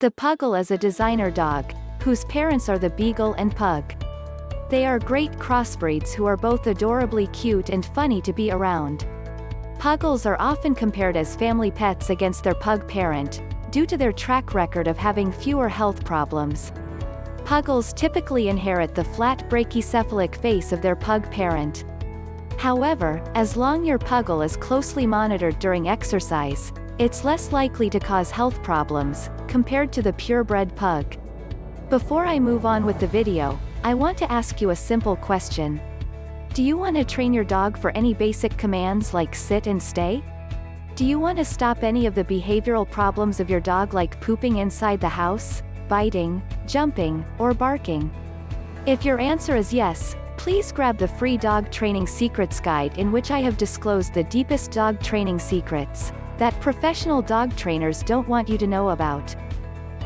The Puggle is a designer dog, whose parents are the Beagle and Pug. They are great crossbreeds who are both adorably cute and funny to be around. Puggles are often compared as family pets against their Pug parent, due to their track record of having fewer health problems. Puggles typically inherit the flat brachycephalic face of their Pug parent. However, as long as your Puggle is closely monitored during exercise, it's less likely to cause health problems, compared to the purebred Pug. Before I move on with the video, I want to ask you a simple question. Do you want to train your dog for any basic commands like sit and stay? Do you want to stop any of the behavioral problems of your dog like pooping inside the house, biting, jumping, or barking? If your answer is yes, please grab the free dog training secrets guide in which I have disclosed the deepest dog training secrets that professional dog trainers don't want you to know about.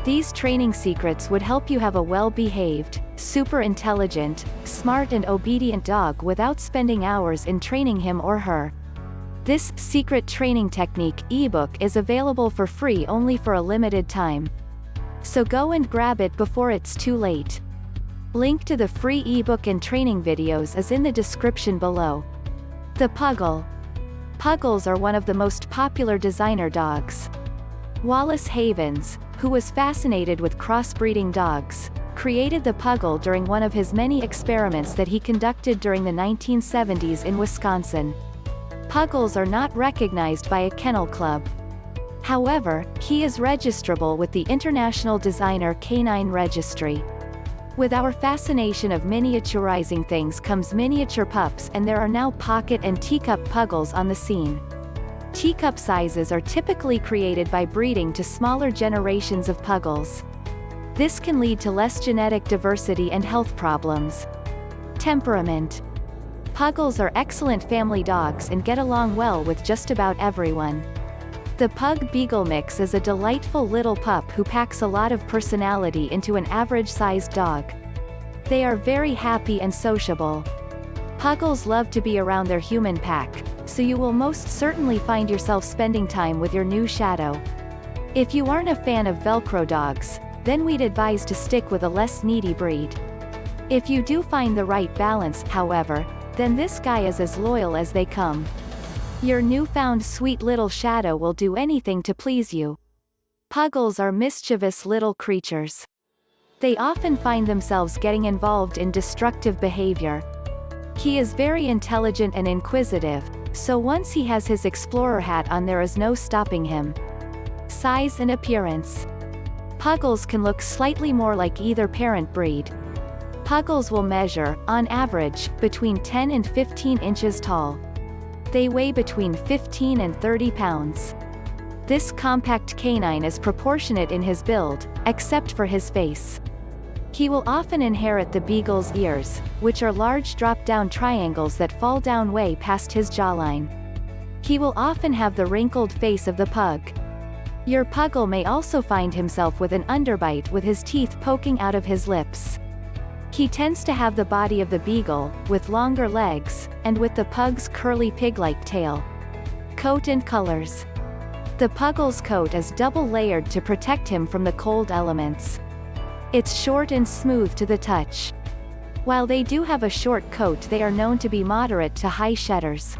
These training secrets would help you have a well-behaved, super intelligent, smart and obedient dog without spending hours in training him or her. This Secret Training Technique ebook is available for free only for a limited time. So go and grab it before it's too late. Link to the free ebook and training videos is in the description below. The Puggle. Puggles are one of the most popular designer dogs. Wallace Havens, who was fascinated with crossbreeding dogs, created the Puggle during one of his many experiments that he conducted during the 1970s in Wisconsin. Puggles are not recognized by a kennel club. However, he is registrable with the International Designer Canine Registry. With our fascination of miniaturizing things comes miniature pups, and there are now pocket and teacup Puggles on the scene. Teacup sizes are typically created by breeding to smaller generations of Puggles. This can lead to less genetic diversity and health problems. Temperament. Puggles are excellent family dogs and get along well with just about everyone. The Pug-Beagle mix is a delightful little pup who packs a lot of personality into an average-sized dog. They are very happy and sociable. Puggles love to be around their human pack, so you will most certainly find yourself spending time with your new shadow. If you aren't a fan of Velcro dogs, then we'd advise to stick with a less needy breed. If you do find the right balance, however, then this guy is as loyal as they come. Your newfound sweet little shadow will do anything to please you. Puggles are mischievous little creatures. They often find themselves getting involved in destructive behavior. He is very intelligent and inquisitive, so once he has his explorer hat on, there is no stopping him. Size and appearance. Puggles can look slightly more like either parent breed. Puggles will measure, on average, between 10 and 15 inches tall. They weigh between 15 and 30 pounds. This compact canine is proportionate in his build, except for his face. He will often inherit the Beagle's ears, which are large drop-down triangles that fall down way past his jawline. He will often have the wrinkled face of the Pug. Your Puggle may also find himself with an underbite with his teeth poking out of his lips. He tends to have the body of the Beagle, with longer legs, and with the Pug's curly pig-like tail. Coat and colors. The Puggle's coat is double-layered to protect him from the cold elements. It's short and smooth to the touch. While they do have a short coat, they are known to be moderate to high shedders.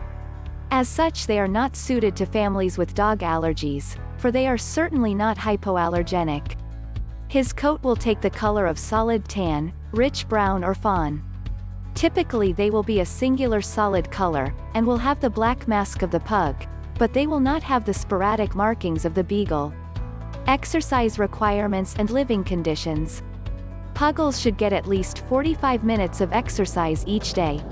As such, they are not suited to families with dog allergies, for they are certainly not hypoallergenic. His coat will take the color of solid tan, rich brown or fawn. Typically they will be a singular solid color, and will have the black mask of the Pug, but they will not have the sporadic markings of the Beagle. Exercise requirements and living conditions. Puggles should get at least 45 minutes of exercise each day.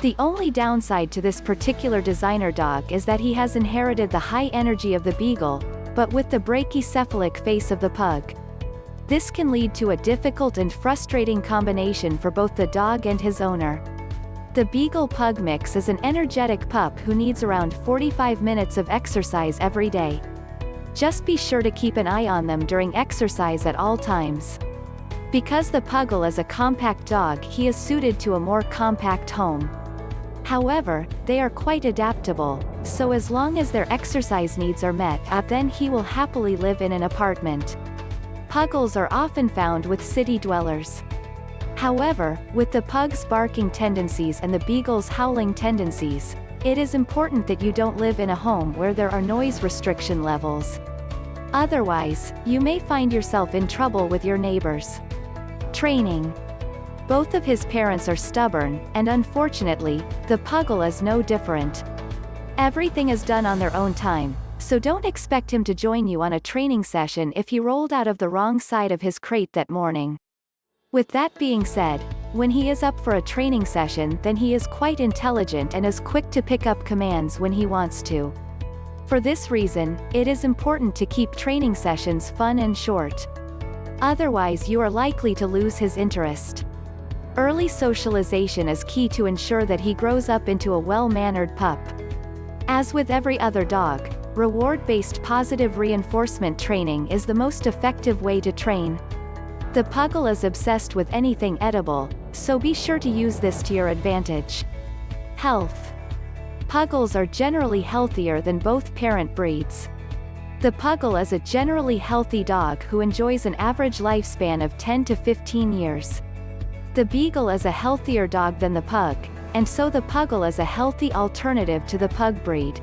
The only downside to this particular designer dog is that he has inherited the high energy of the Beagle, but with the brachycephalic face of the Pug. This can lead to a difficult and frustrating combination for both the dog and his owner. The Beagle-Pug mix is an energetic pup who needs around 45 minutes of exercise every day. Just be sure to keep an eye on them during exercise at all times. Because the Puggle is a compact dog, he is suited to a more compact home. However, they are quite adaptable, so as long as their exercise needs are met, then he will happily live in an apartment. Puggles are often found with city dwellers. However, with the pug's barking tendencies and the beagle's howling tendencies, it is important that you don't live in a home where there are noise restriction levels. Otherwise, you may find yourself in trouble with your neighbors. Training. Both of his parents are stubborn, and unfortunately, the Puggle is no different. Everything is done on their own time, so don't expect him to join you on a training session if he rolled out of the wrong side of his crate that morning. With that being said, when he is up for a training session, then he is quite intelligent and is quick to pick up commands when he wants to. For this reason, it is important to keep training sessions fun and short. Otherwise, you are likely to lose his interest. Early socialization is key to ensure that he grows up into a well-mannered pup. As with every other dog, reward-based positive reinforcement training is the most effective way to train. The Puggle is obsessed with anything edible, so be sure to use this to your advantage. Health. Puggles are generally healthier than both parent breeds. The Puggle is a generally healthy dog who enjoys an average lifespan of 10 to 15 years. The Beagle is a healthier dog than the Pug, and so the Puggle is a healthy alternative to the Pug breed.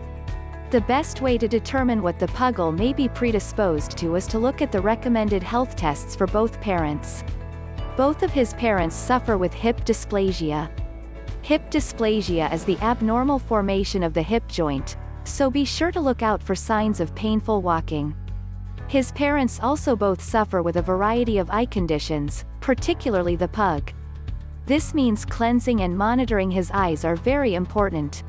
The best way to determine what the Puggle may be predisposed to is to look at the recommended health tests for both parents. Both of his parents suffer with hip dysplasia. Hip dysplasia is the abnormal formation of the hip joint, so be sure to look out for signs of painful walking. His parents also both suffer with a variety of eye conditions, particularly the Pug. This means cleansing and monitoring his eyes are very important.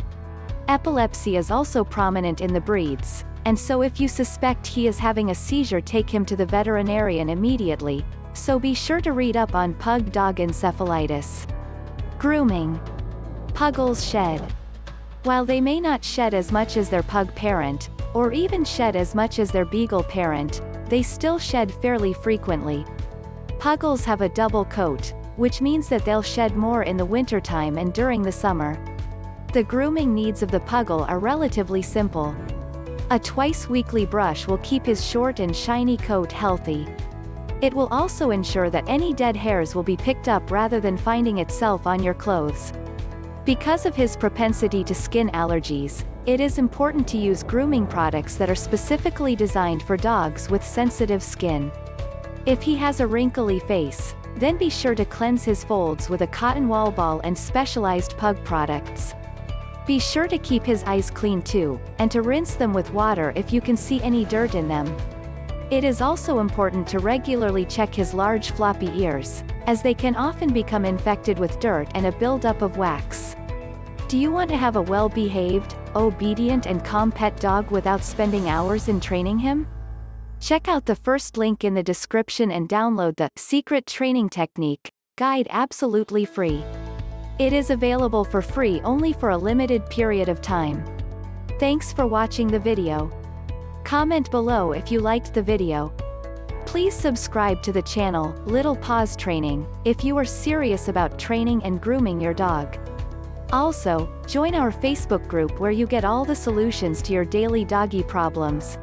Epilepsy is also prominent in the breeds, and so if you suspect he is having a seizure, take him to the veterinarian immediately, so be sure to read up on Pug Dog Encephalitis. Grooming. Puggles shed. While they may not shed as much as their Pug parent, or even shed as much as their Beagle parent, they still shed fairly frequently. Puggles have a double coat, which means that they'll shed more in the wintertime and during the summer. The grooming needs of the Puggle are relatively simple. A twice-weekly brush will keep his short and shiny coat healthy. It will also ensure that any dead hairs will be picked up rather than finding itself on your clothes. Because of his propensity to skin allergies, it is important to use grooming products that are specifically designed for dogs with sensitive skin. If he has a wrinkly face, then be sure to cleanse his folds with a cotton wool ball and specialized pug products. Be sure to keep his eyes clean too, and to rinse them with water if you can see any dirt in them. It is also important to regularly check his large floppy ears, as they can often become infected with dirt and a buildup of wax. Do you want to have a well-behaved, obedient and calm pet dog without spending hours in training him? Check out the first link in the description and download the Secret Training Technique Guide absolutely free. It is available for free only for a limited period of time. Thanks for watching the video. Comment below if you liked the video. Please subscribe to the channel, Little Paws Training, if you are serious about training and grooming your dog. Also, join our Facebook group where you get all the solutions to your daily doggy problems.